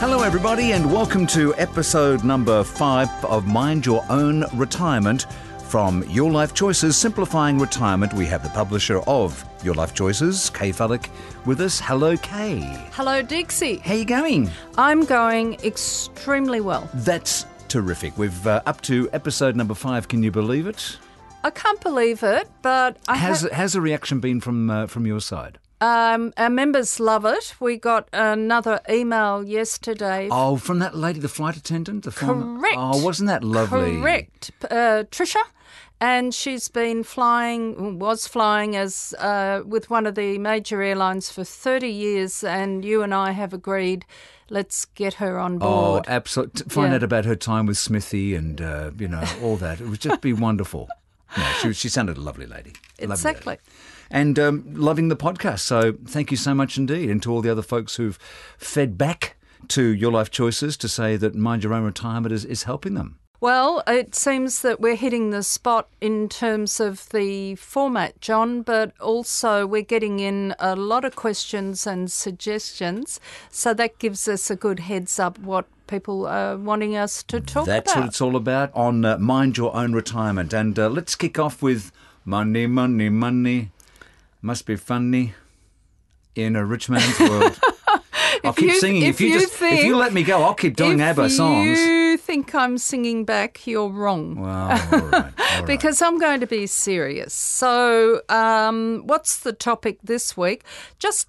Hello everybody and welcome to episode number 5 of Mind Your Own Retirement from Your Life Choices, Simplifying Retirement. We have the publisher of Your Life Choices, Kaye Fallick, with us. Hello, Kaye. Hello, Dixie. How are you going? I'm going extremely well. That's terrific. We've up to episode number 5. Can you believe it? I can't believe it, but I has the reaction been from your side? Our members love it. We got another email yesterday. Oh, from that lady, the flight attendant? Correct. Oh, wasn't that lovely? Correct. Tricia. And she's been flying as with one of the major airlines for 30 years, and you and I have agreed, let's get her on board. Oh, absolutely. Find out about her time with Smithy and, all that. It would just be wonderful. No, she sounded a lovely lady. Exactly. And loving the podcast. So thank you so much indeed. And to all the other folks who've fed back to Your Life Choices to say that Mind Your Own Retirement is helping them. Well, it seems that we're hitting the spot in terms of the format, John, but also we're getting in a lot of questions and suggestions. So that gives us a good heads up what people are wanting us to talk about. That's what it's all about on Mind Your Own Retirement. And let's kick off with money, money, money. Must be funny in a rich man's world. I'll keep singing. If you let me go, I'll keep doing ABBA songs. If you think I'm singing back, you're wrong. Well, all right. Because I'm going to be serious. So what's the topic this week? Just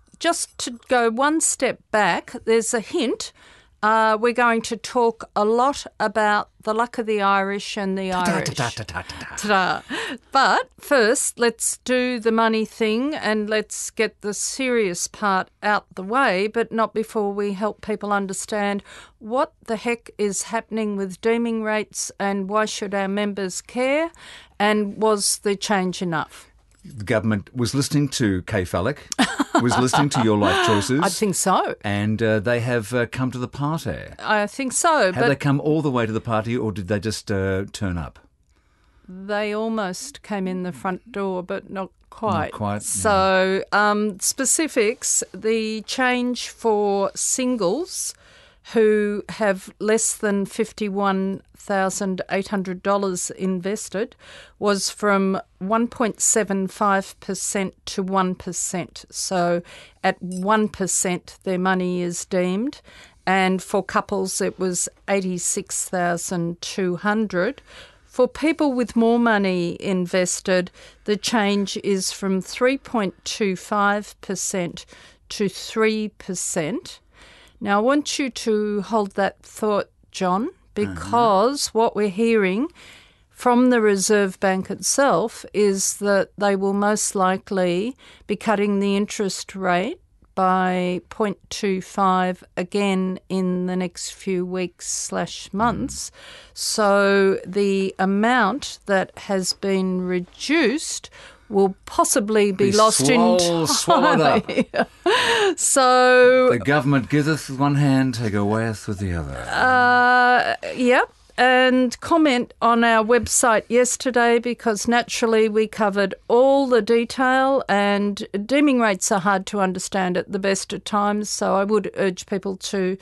to go one step back, there's a hint. We're going to talk a lot about the luck of the Irish and the Irish. But first, let's do the money thing and let's get the serious part out the way, but not before we help people understand what the heck is happening with deeming rates and why should our members care, and was the change enough? The government was listening to Kaye Fallick, was listening to Your Life Choices. I think so. And they have come to the party. I think so. Have they come all the way to the party, or did they just turn up? They almost came in the front door, but not quite. Not quite. So specifics, the change for singles who have less than $51,800 invested was from 1.75% to 1%. So at 1% their money is deemed. And for couples it was $86,200. For people with more money invested, the change is from 3.25% to 3%. Now, I want you to hold that thought, John, because what we're hearing from the Reserve Bank itself is that they will most likely be cutting the interest rate by 0.25 again in the next few weeks/months. So the amount that has been reduced will possibly be lost in time. Swallowed up. So the government giveth with one hand, take awayeth with the other. And comment on our website yesterday, because naturally we covered all the detail, and deeming rates are hard to understand at the best of times, so I would urge people to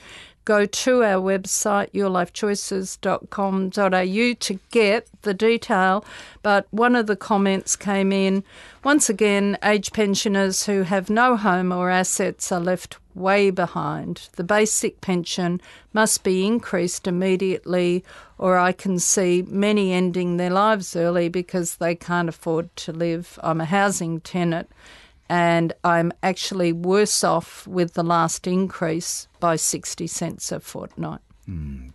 go to our website, yourlifechoices.com.au, to get the detail. But one of the comments came in, once again, age pensioners who have no home or assets are left way behind. The basic pension must be increased immediately, or I can see many ending their lives early because they can't afford to live. I'm a housing tenant, and I'm actually worse off with the last increase by 60 cents a fortnight.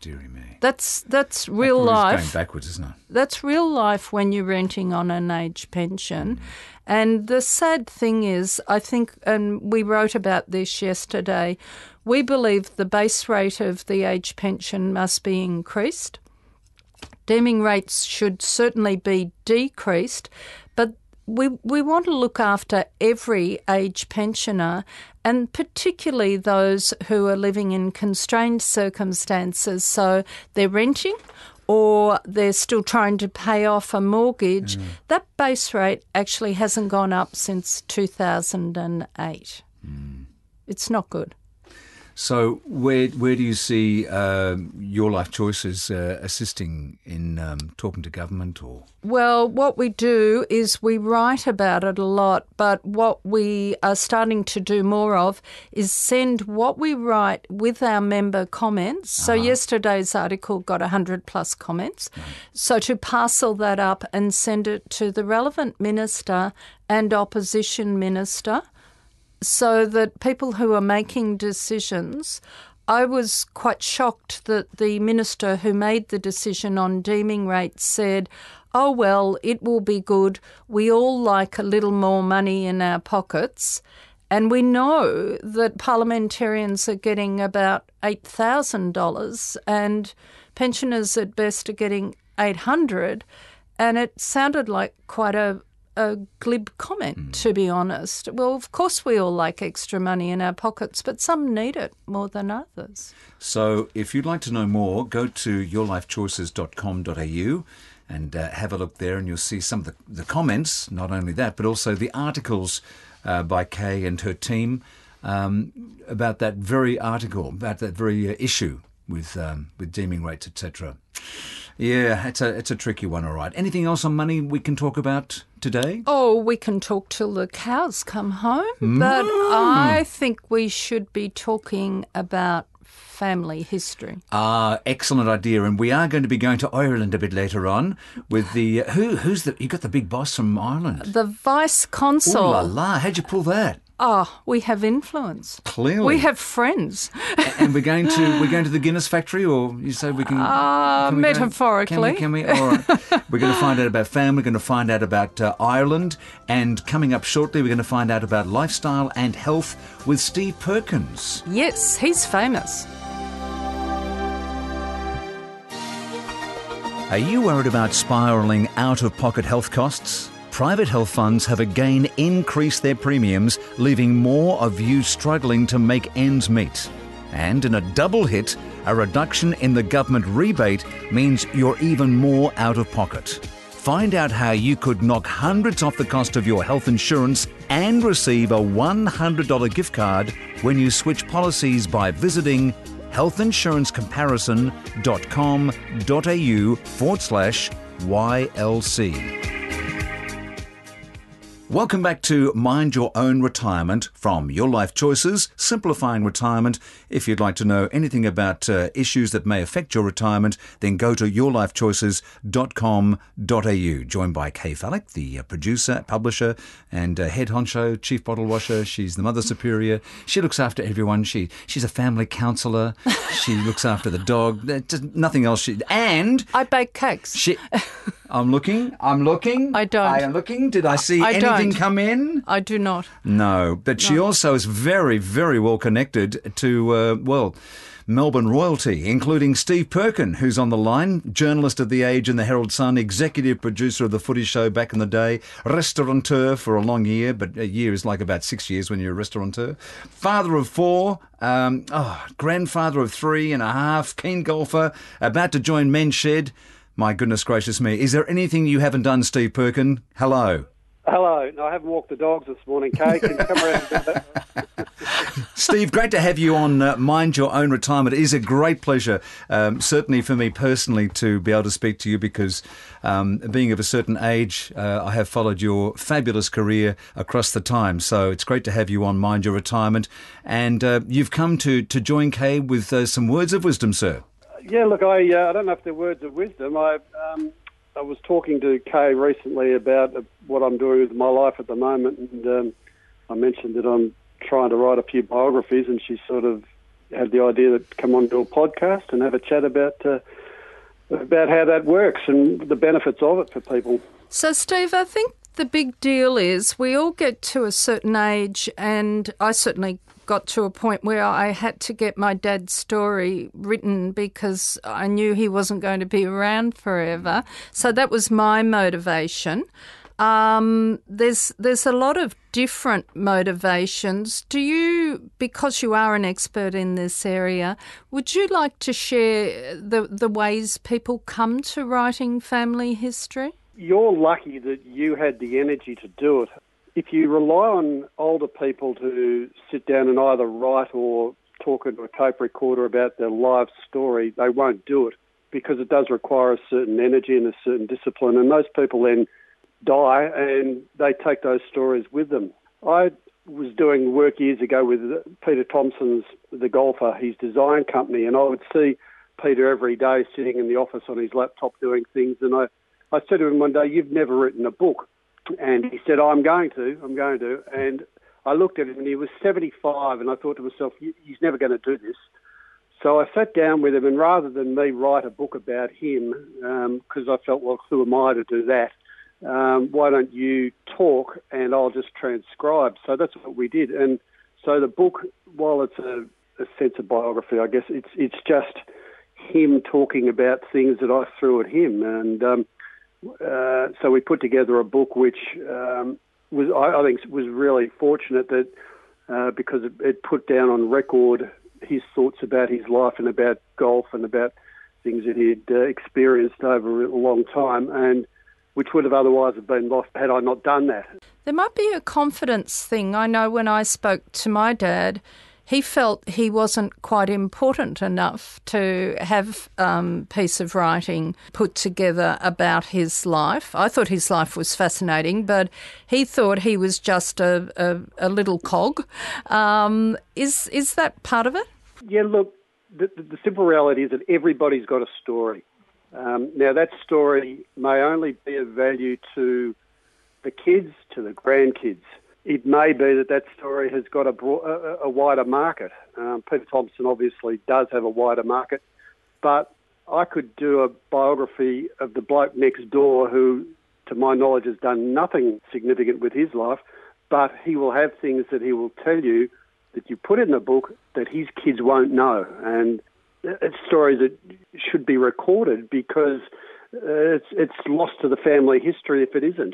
Dearie me. That's real life. It's going backwards, isn't it? That's real life when you're renting on an age pension. And the sad thing is, I think, and we wrote about this yesterday, we believe the base rate of the age pension must be increased. Deeming rates should certainly be decreased, but we want to look after every age pensioner, and particularly those who are living in constrained circumstances. So they're renting or they're still trying to pay off a mortgage. That base rate actually hasn't gone up since 2008. It's not good. So where do you see Your Life Choices assisting in talking to government? Or? Well, what we do is we write about it a lot, but what we are starting to do more of is send what we write with our member comments. Uh-huh. So yesterday's article got 100 plus comments. Right. So to parcel that up and send it to the relevant minister and opposition minister, so that people who are making decisions, I was quite shocked that the minister who made the decision on deeming rates said, oh, well, it will be good. We all like a little more money in our pockets. And we know that parliamentarians are getting about $8,000 and pensioners at best are getting $800. And it sounded like quite a glib comment, to be honest. Well, of course we all like extra money in our pockets, but some need it more than others. So if you'd like to know more, go to yourlifechoices.com.au and have a look there, and you'll see some of the comments, not only that, but also the articles by Kaye and her team about that very article, about that very issue with deeming rates, etc. Yeah, it's a tricky one, all right. Anything else on money we can talk about today? Oh, we can talk till the cows come home, but I think we should be talking about family history. Ah, excellent idea. And we are going to be going to Ireland a bit later on with the you got the big boss from Ireland, the vice consul. Ooh la la! How'd you pull that? Oh, we have influence. Clearly, we have friends. And we're going to the Guinness factory, or you say we can? Can we metaphorically. Go? Can we? All right. We're going to find out about family. We're going to find out about Ireland, and coming up shortly, we're going to find out about lifestyle and health with Steve Perkin. Yes, he's famous. Are you worried about spiralling out-of-pocket health costs? Private health funds have again increased their premiums, leaving more of you struggling to make ends meet. And in a double hit, a reduction in the government rebate means you're even more out of pocket. Find out how you could knock hundreds off the cost of your health insurance and receive a $100 gift card when you switch policies by visiting healthinsurancecomparison.com.au/YLC. Welcome back to Mind Your Own Retirement from Your Life Choices, simplifying retirement. If you'd like to know anything about issues that may affect your retirement, then go to yourlifechoices.com.au. Joined by Kaye Fallick, the producer, publisher and head honcho, chief bottle washer. She's the mother superior. She looks after everyone. She's a family counsellor. She looks after the dog. Just nothing else. And I bake cakes. I'm looking. I don't. I am looking. Did I see anything come in? I do not. No. But she also is very, very well connected to, Melbourne royalty, including Steve Perkin, who's on the line, journalist of The Age and The Herald Sun, executive producer of The Footy Show back in the day, restaurateur for a long year, but a year is like about 6 years when you're a restaurateur, father of four, grandfather of 3.5, keen golfer, about to join Men's Shed. My goodness gracious me. Is there anything you haven't done, Steve Perkin? Hello. No, I haven't walked the dogs this morning, Kaye. Can you come around and do that? Steve, great to have you on Mind Your Own Retirement. It is a great pleasure, certainly for me personally, to be able to speak to you because being of a certain age, I have followed your fabulous career across the time. So it's great to have you on Mind Your Retirement. And you've come to join Kaye with some words of wisdom, sir. Yeah, look, I don't know if they're words of wisdom. I was talking to Kaye recently about what I'm doing with my life at the moment, and I mentioned that I'm trying to write a few biographies, and she sort of had the idea that come on to a podcast and have a chat about how that works and the benefits of it for people. So, Steve, I think the big deal is we all get to a certain age, and I certainly got to a point where I had to get my dad's story written because I knew he wasn't going to be around forever. So that was my motivation. There's a lot of different motivations. Do you, because you are an expert in this area, would you like to share the ways people come to writing family history? You're lucky that you had the energy to do it. If you rely on older people to sit down and either write or talking to a tape recorder about their life story, they won't do it because it does require a certain energy and a certain discipline. And those people then die and they take those stories with them. I was doing work years ago with Peter Thompson's, the golfer, his design company, and I would see Peter every day sitting in the office on his laptop doing things. And I said to him one day, "You've never written a book." And he said, I'm going to. And I looked at him and he was 75, and I thought to myself, he's never going to do this. So I sat down with him, and rather than me write a book about him, because I felt, well, who am I to do that? Why don't you talk and I'll just transcribe? So that's what we did. And so the book, while it's a sense of biography, I guess, it's just him talking about things that I threw at him. And so we put together a book which was really fortunate that because it put down on record his thoughts about his life and about golf and about things that he'd experienced over a long time, and which would have otherwise have been lost had I not done that. There might be a confidence thing. I know when I spoke to my dad, he felt he wasn't quite important enough to have a piece of writing put together about his life. I thought his life was fascinating, but he thought he was just a little cog. Is that part of it? Yeah, look, the simple reality is that everybody's got a story. Now, that story may only be of value to the kids, to the grandkids. It may be that story has got a wider market. Peter Thompson obviously does have a wider market, but I could do a biography of the bloke next door who, to my knowledge, has done nothing significant with his life, but he will have things that he will tell you that you put in the book that his kids won't know. And it's stories that should be recorded because it's lost to the family history if it isn't.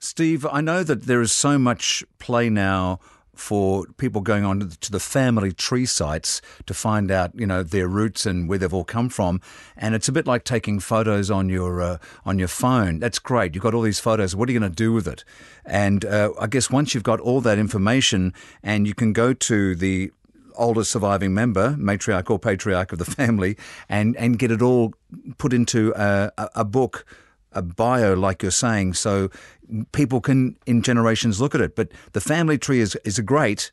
Steve, I know that there is so much play now for people going on to the family tree sites to find out, you know, their roots and where they've all come from, and it's a bit like taking photos on your phone. That's great. You've got all these photos. What are you going to do with it? And I guess once you've got all that information and you can go to the oldest surviving member, matriarch or patriarch of the family, and get it all put into a book, a bio, like you're saying, so people can, in generations, look at it. But the family tree is great,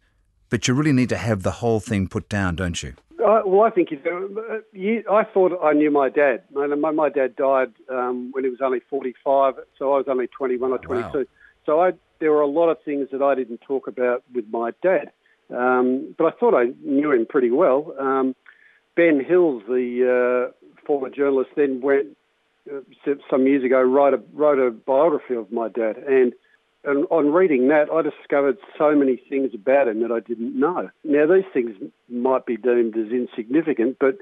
but you really need to have the whole thing put down, don't you? Well, I think you do. I thought I knew my dad. My dad died when he was only 45, so I was only 21 or 22. Wow. So there were a lot of things that I didn't talk about with my dad. But I thought I knew him pretty well. Ben Hills, the former journalist, then went some years ago wrote a biography of my dad, and on reading that, I discovered so many things about him that I didn't know. Now, these things might be deemed as insignificant, but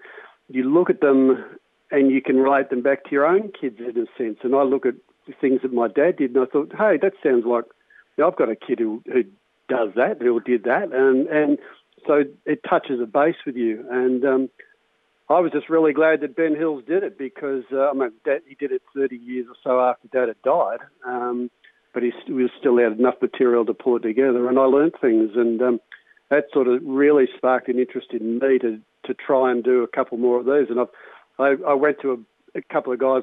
you look at them and you can relate them back to your own kids in a sense. And I look at the things that my dad did, and I thought, hey, that sounds like, you know, I've got a kid who does that, who did that, and so it touches a base with you. And I was just really glad that Ben Hills did it because he did it 30 years or so after Dad had died, but he was still out enough material to pull it together, and I learned things, and that sort of really sparked an interest in me to try and do a couple more of these. And I went to a couple of guys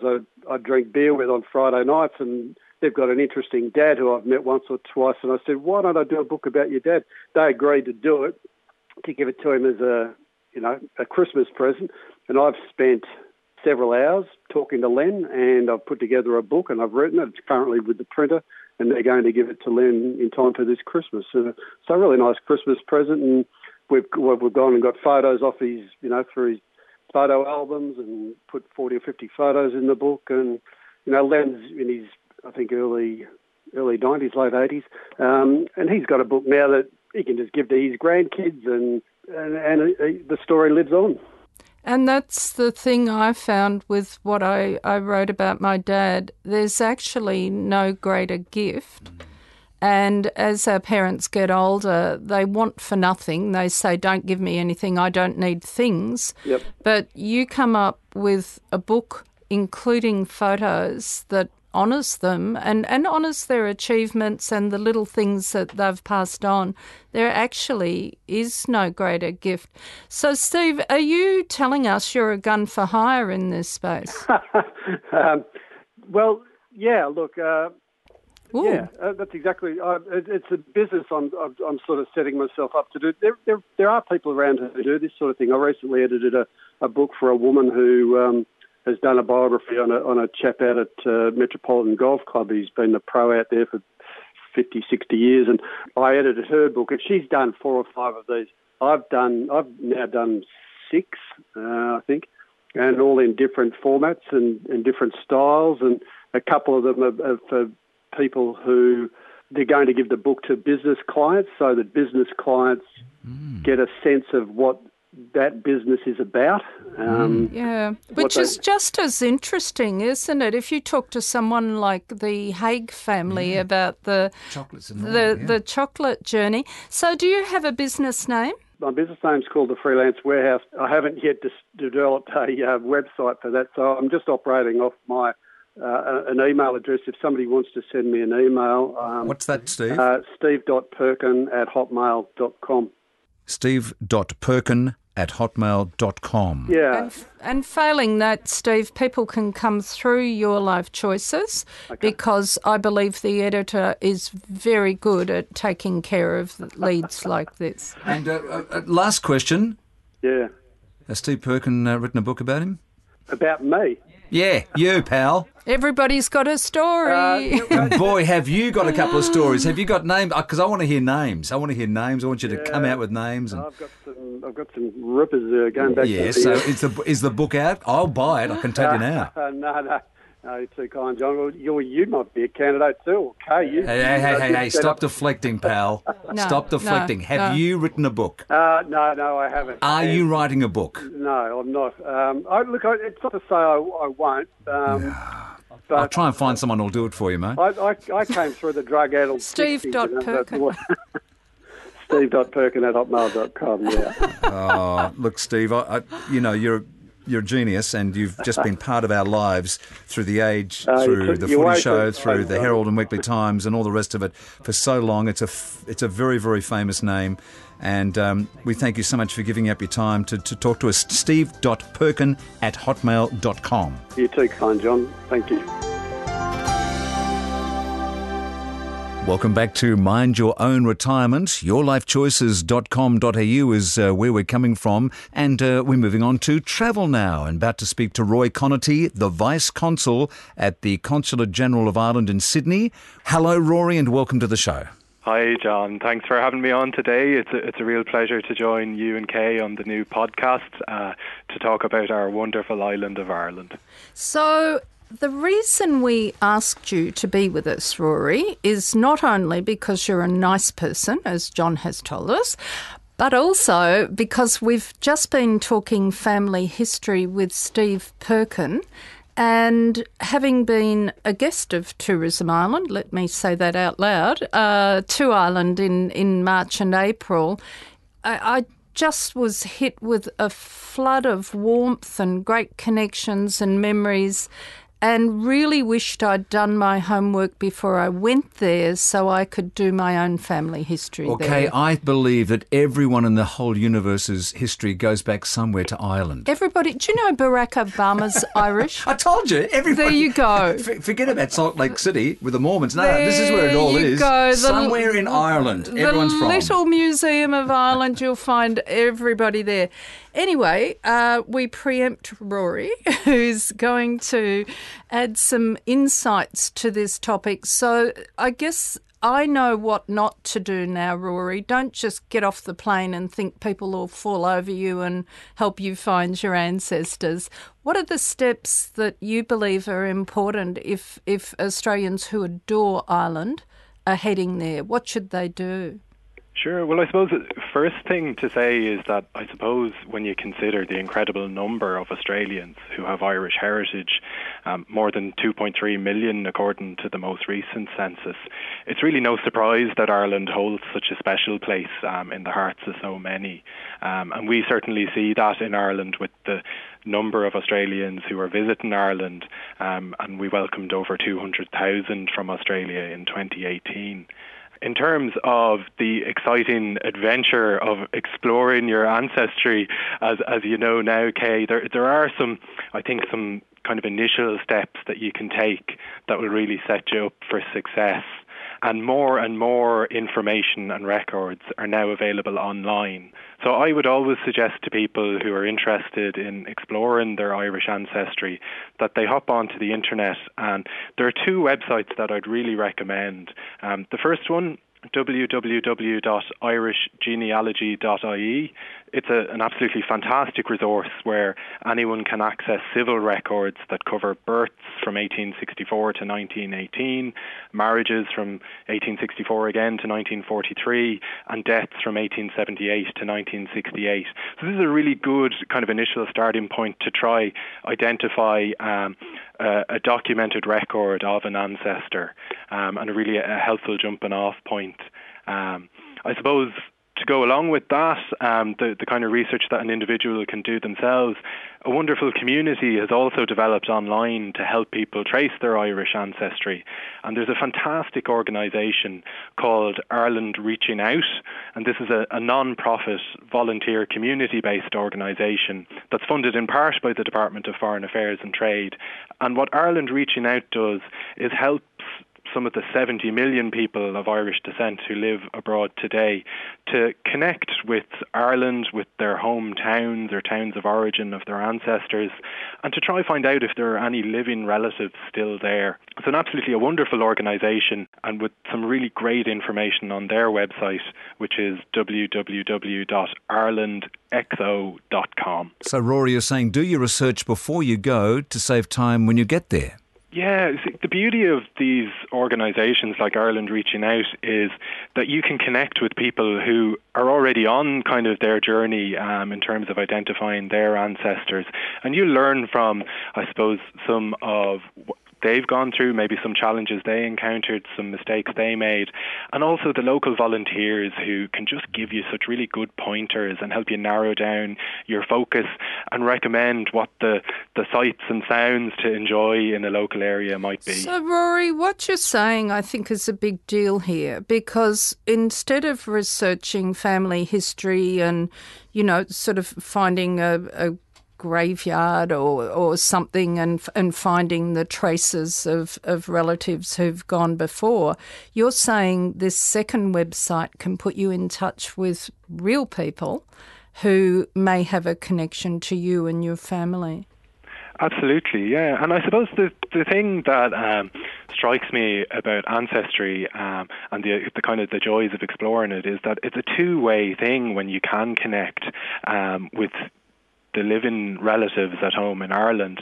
I drink beer with on Friday nights, and they've got an interesting dad who I've met once or twice, and I said, why don't I do a book about your dad? They agreed to do it, to give it to him as a Christmas present. And I've spent several hours talking to Len, and I've put together a book, and I've written it. It's currently with the printer, and they're going to give it to Len in time for this Christmas. So it's a really nice Christmas present, and we've gone and got photos off his, you know, through his photo albums, and put 40 or 50 photos in the book. And, you know, Len's in his, I think, early 90s, late 80s. And he's got a book now that he can just give to his grandkids, and the story lives on. And that's the thing I found with what I wrote about my dad. There's actually no greater gift. And as our parents get older, they want for nothing. They say, don't give me anything, I don't need things. Yep. But you come up with a book, including photos that honours them and honours their achievements and the little things that they've passed on, there actually is no greater gift. So, Steve, are you telling us you're a gun for hire in this space? Well, yeah, look, that's exactly. It's a business I'm sort of setting myself up to do. There are people around who do this sort of thing. I recently edited a book for a woman who has done a biography on a chap out at Metropolitan Golf Club. He's been a pro out there for 50, 60 years, and I edited her book. And she's done 4 or 5 of these. I've now done 6, I think, and all in different formats and different styles. And a couple of them are for people who they're going to give the book to business clients so that business clients get a sense of what that business is about. Which is just as interesting, isn't it? If you talk to someone like the Haig family about the chocolate journey. So do you have a business name? My business name's called the Freelance Warehouse. I haven't yet developed a website for that, so I'm just operating off my an email address. If somebody wants to send me an email. What's that, Steve? steve.perkin@hotmail.com. steve.perkin@hotmail.com. Yeah. And failing that, Steve, people can come through Your Life Choices because I believe the editor is very good at taking care of leads like this. And last question. Yeah. Has Steve Perkin written a book about him? About me? Yeah, you, pal. Everybody's got a story. Boy, have you got a couple of stories. Have you got names? Because I want to hear names. I want you to come out with names. And I've got some rippers going back to the... Yeah, so is the book out? I'll buy it. I can tell you now. No, you're too kind, John. Well, you might be a candidate too. Okay, you... Hey, stop deflecting, pal. Have you written a book? No, I haven't. Are you writing a book? No, I'm not. It's not to say I won't. But I'll try and find someone who'll do it for you, mate. I came through the drug-addled... Steve.Perkin. Steve.Perkin@hotmail.com, yeah. Oh, look, Steve, you're a genius, and you've just been part of our lives through The Age, through The Footy Show, through The Herald and Weekly Times and all the rest of it for so long. It's a very, very famous name, and we thank you so much for giving up your time to talk to us. steve.perkin@hotmail.com. You're too kind, John. Thank you. Welcome back to Mind Your Own Retirement. Yourlifechoices.com.au is where we're coming from. And we're moving on to travel now. And about to speak to Rory Conaty, the Vice Consul at the Consulate General of Ireland in Sydney. Hello, Rory, and welcome to the show. Hi, John. Thanks for having me on today. It's a real pleasure to join you and Kay on the new podcast to talk about our wonderful island of Ireland. So... the reason we asked you to be with us, Rory, is not only because you're a nice person, as John has told us, but also because we've just been talking family history with Steve Perkin, and having been a guest of Tourism Ireland, let me say that out loud, to Ireland in March and April, I just was hit with a flood of warmth and great connections and memories, and really wished I'd done my homework before I went there so I could do my own family history there. Okay, I believe that everyone in the whole universe's history goes back somewhere to Ireland. Everybody, do you know Barack Obama's Irish? I told you, everybody. There you go. Forget about Salt Lake City with the Mormons. No, this is where it all is. Go. Somewhere in Ireland, everyone's from. The Little Museum of Ireland, you'll find everybody there. Anyway, we preempt Rory, who's going to add some insights to this topic. So I guess I know what not to do now, Rory. Don't just get off the plane and think people will fall over you and help you find your ancestors. What are the steps that you believe are important if Australians who adore Ireland are heading there? What should they do? Sure. Well, I suppose the first thing to say is that I suppose when you consider the incredible number of Australians who have Irish heritage, more than 2.3 million according to the most recent census, it's really no surprise that Ireland holds such a special place in the hearts of so many. And we certainly see that in Ireland with the number of Australians who are visiting Ireland, and we welcomed over 200,000 from Australia in 2018. In terms of the exciting adventure of exploring your ancestry, as you know now, Kay, there are some, I think, some kind of initial steps that you can take that will really set you up for success. And more information and records are now available online. So I would always suggest to people who are interested in exploring their Irish ancestry that they hop onto the internet, and there are two websites that I'd really recommend. The first one, www.irishgenealogy.ie. It's an absolutely fantastic resource where anyone can access civil records that cover births from 1864 to 1918, marriages from 1864 again to 1943, and deaths from 1878 to 1968. So this is a really good kind of initial starting point to try identify a documented record of an ancestor, and really a helpful jumping off point. I suppose to go along with that, the kind of research that an individual can do themselves, a wonderful community has also developed online to help people trace their Irish ancestry. And there's a fantastic organisation called Ireland Reaching Out, and this is a non-profit, volunteer, community-based organisation that's funded in part by the Department of Foreign Affairs and Trade. And what Ireland Reaching Out does is helps some of the 70 million people of Irish descent who live abroad today to connect with Ireland, with their hometowns or towns of origin of their ancestors, and to try find out if there are any living relatives still there. It's an absolutely a wonderful organisation, and with some really great information on their website, which is www.irelandxo.com. So Rory, you're saying do your research before you go to save time when you get there. Yeah, the beauty of these organisations like Ireland Reaching Out is that you can connect with people who are already on kind of their journey in terms of identifying their ancestors. And you learn from, I suppose, some of what they've gone through, maybe some challenges they encountered, some mistakes they made, and also the local volunteers who can just give you such really good pointers and help you narrow down your focus and recommend what the sights and sounds to enjoy in a local area might be. So Rory, what you're saying I think is a big deal here, because instead of researching family history and, you know, sort of finding a graveyard or something and finding the traces of relatives who've gone before, you're saying this second website can put you in touch with real people who may have a connection to you and your family. Absolutely, yeah. And I suppose the thing that strikes me about ancestry and the kind of the joys of exploring it is that it's a two-way thing when you can connect with the living relatives at home in Ireland.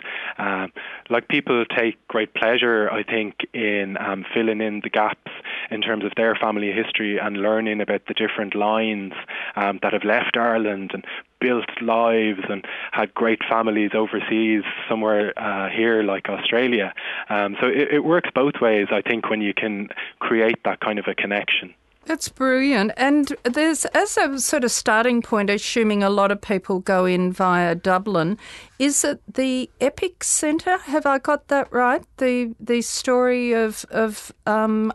Like, people take great pleasure, I think, in filling in the gaps in terms of their family history and learning about the different lines that have left Ireland and built lives and had great families overseas somewhere here like Australia. So it works both ways, I think, when you can create that kind of a connection. That's brilliant. And there's, as a sort of starting point, assuming a lot of people go in via Dublin, is it the Epic Centre? Have I got that right? The story of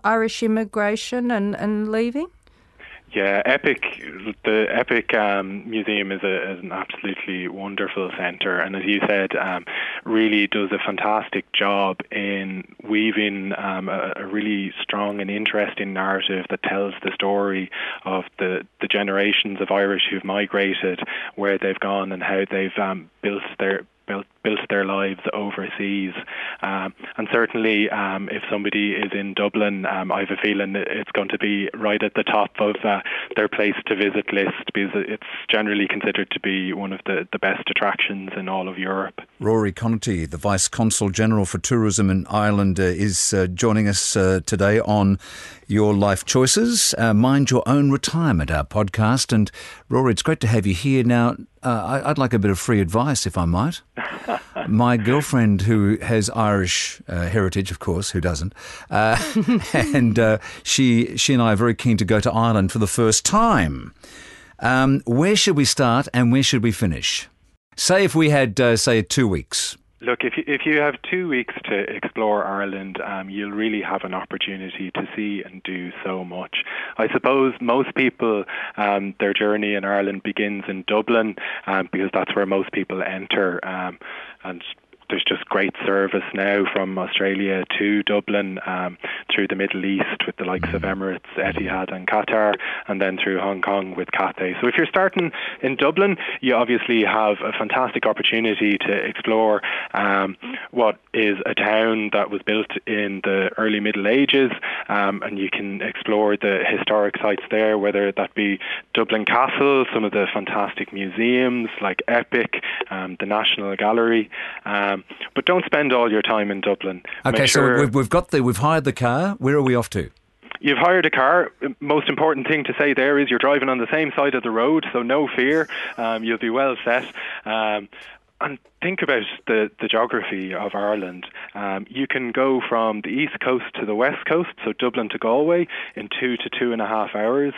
Irish immigration and leaving? Yeah, Epic. The Epic Museum is an absolutely wonderful centre, and as you said, really does a fantastic job in weaving a really strong and interesting narrative that tells the story of the generations of Irish who've migrated, where they've gone, and how they've built their lives overseas. And certainly if somebody is in Dublin, I have a feeling it's going to be right at the top of their place to visit list, because it's generally considered to be one of the best attractions in all of Europe. Rory Conaty, the Vice Consul General for Tourism in Ireland, is joining us today on Your Life Choices, Mind Your Own Retirement, our podcast. And Rory, it's great to have you here. Now, I'd like a bit of free advice, if I might. My girlfriend, who has Irish heritage, of course, who doesn't, and she and I are very keen to go to Ireland for the first time. Where should we start and where should we finish? Say if we had, say, 2 weeks. Look, if you have 2 weeks to explore Ireland, you'll really have an opportunity to see and do so much. I suppose most people, their journey in Ireland begins in Dublin, because that's where most people enter, and there's just great service now from Australia to Dublin, through the Middle East with the likes of Emirates, Etihad and Qatar, and then through Hong Kong with Cathay. So if you're starting in Dublin, you obviously have a fantastic opportunity to explore what is a town that was built in the early Middle Ages, and you can explore the historic sites there, whether that be Dublin Castle, some of the fantastic museums like Epic, the National Gallery, but don't spend all your time in Dublin. Okay, sure, so we've hired the car. Where are we off to? You've hired a car. Most important thing to say there is you're driving on the same side of the road, so no fear. You'll be well set. And think about the geography of Ireland. You can go from the east coast to the west coast, so Dublin to Galway, in 2 to 2.5 hours.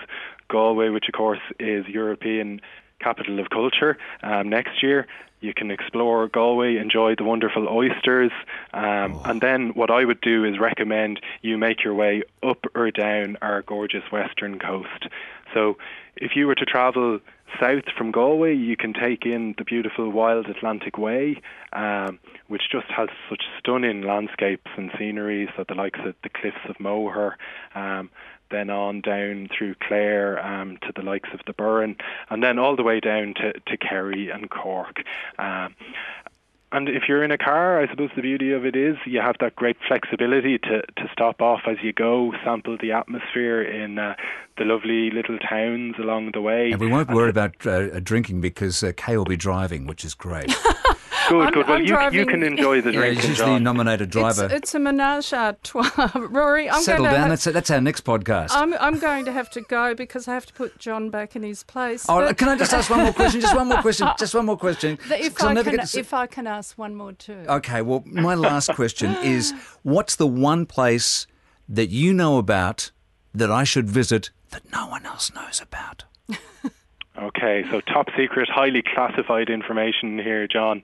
Galway, which of course is European capital of culture, next year. You can explore Galway, enjoy the wonderful oysters, and then what I would do is recommend you make your way up or down our gorgeous western coast. So if you were to travel south from Galway, you can take in the beautiful Wild Atlantic Way, which just has such stunning landscapes and sceneries, so the likes of the Cliffs of Moher, then on down through Clare, to the likes of the Burren, and then all the way down to Kerry and Cork. And if you're in a car, I suppose the beauty of it is you have that great flexibility to stop off as you go, sample the atmosphere in the lovely little towns along the way. And we won't worry about drinking because Kay will be driving, which is great. Good. Well, you can enjoy the drink. Yeah, usually nominate a driver. It's a menage a trois. Rory, settle down. That's our next podcast. I'm going to have to go because I have to put John back in his place. Oh, can I just ask one more question? Just one more question. If I can ask one more too. Okay. Well, my last question is: what's the one place that you know about that I should visit that no one else knows about? Okay, so top secret, highly classified information here, John.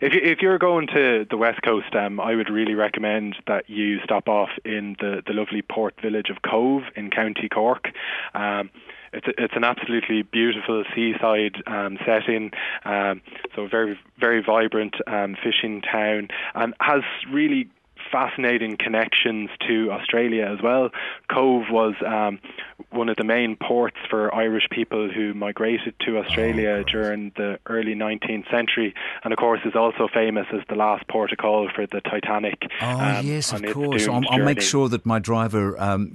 If you're going to the West Coast, I would really recommend that you stop off in the lovely port village of Cobh in County Cork. It's an absolutely beautiful seaside setting, so very, very vibrant fishing town, and has really fascinating connections to Australia as well. Cobh was one of the main ports for Irish people who migrated to Australia during the early 19th century, and of course is also famous as the last port of call for the Titanic. Yes, of course. I'll make sure that my driver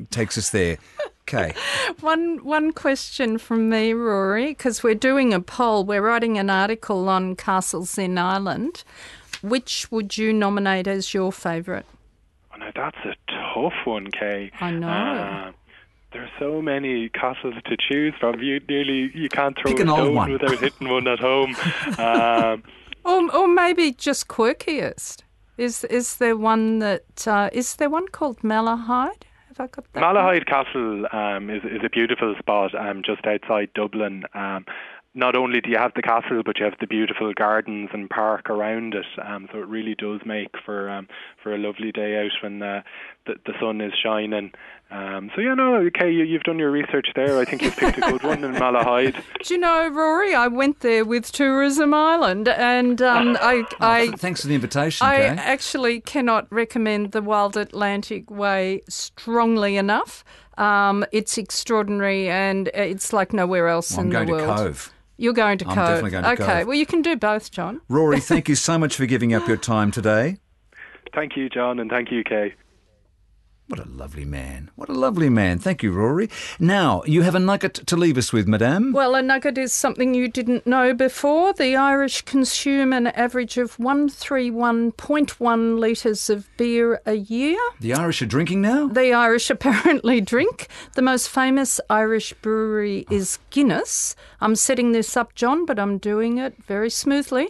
takes us there. Okay. One question from me, Rory, because we're doing a poll. We're writing an article on castles in Ireland. Which would you nominate as your favourite? Oh, now that's a tough one, Kay. I know. There's so many castles to choose from. You can't throw a stone without hitting one at home. Or maybe just quirkiest. Is there one that is there one called Malahide? Malahide Castle is a beautiful spot just outside Dublin. Not only do you have the castle, but you have the beautiful gardens and park around it. So it really does make for a lovely day out when the sun is shining. Okay, you've done your research there. I think you've picked a good one in Malahide. Do you know, Rory, I went there with Tourism Ireland, and thanks for the invitation, Kay. I actually cannot recommend the Wild Atlantic Way strongly enough. It's extraordinary, and it's like nowhere else in the world. I'm going to Cobh. You're going to Cobh. I'm definitely going to Cobh. Okay, well, you can do both, John. Rory, thank you so much for giving up your time today. Thank you, John, and thank you, Kay. What a lovely man. What a lovely man. Thank you, Rory. Now, you have a nugget to leave us with, madame. Well, a nugget is something you didn't know before. The Irish consume an average of 131.1 litres of beer a year. The Irish are drinking now? The Irish apparently drink. The most famous Irish brewery is Guinness. I'm setting this up, John, but I'm doing it very smoothly.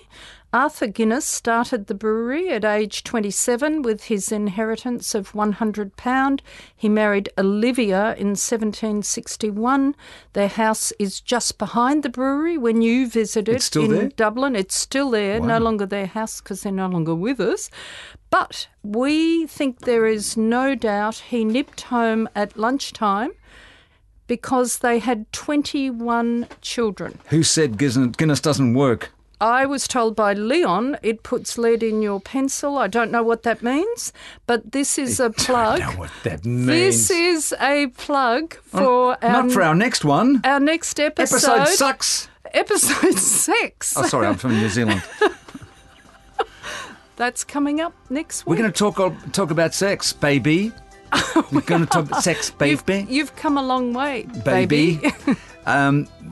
Arthur Guinness started the brewery at age 27 with his inheritance of £100. He married Olivia in 1761. Their house is just behind the brewery when you visited in there? Dublin. It's still there, wow. No longer their house because they're no longer with us. But we think there is no doubt he nipped home at lunchtime because they had 21 children. Who said Guinness doesn't work? I was told by Leon it puts lead in your pencil. I don't know what that means, but this is a plug. I don't know what that means. This is a plug for not for our next one. Our next episode. Episode sucks. Episode 6. Oh, sorry, I'm from New Zealand. That's coming up next week. We're going to talk about sex, baby. We're going to talk about sex, baby. You've come a long way, baby.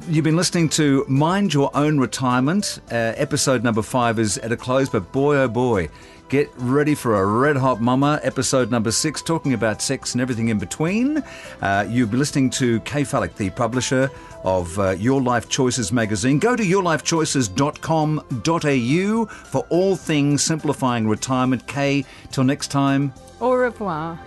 You've been listening to Mind Your Own Retirement. Episode number 5 is at a close, but boy, oh boy, get ready for a red hot mama. Episode number 6, talking about sex and everything in between. You've been listening to Kaye Fallick, the publisher of Your Life Choices magazine. Go to yourlifechoices.com.au for all things simplifying retirement. Kaye, till next time. Au revoir.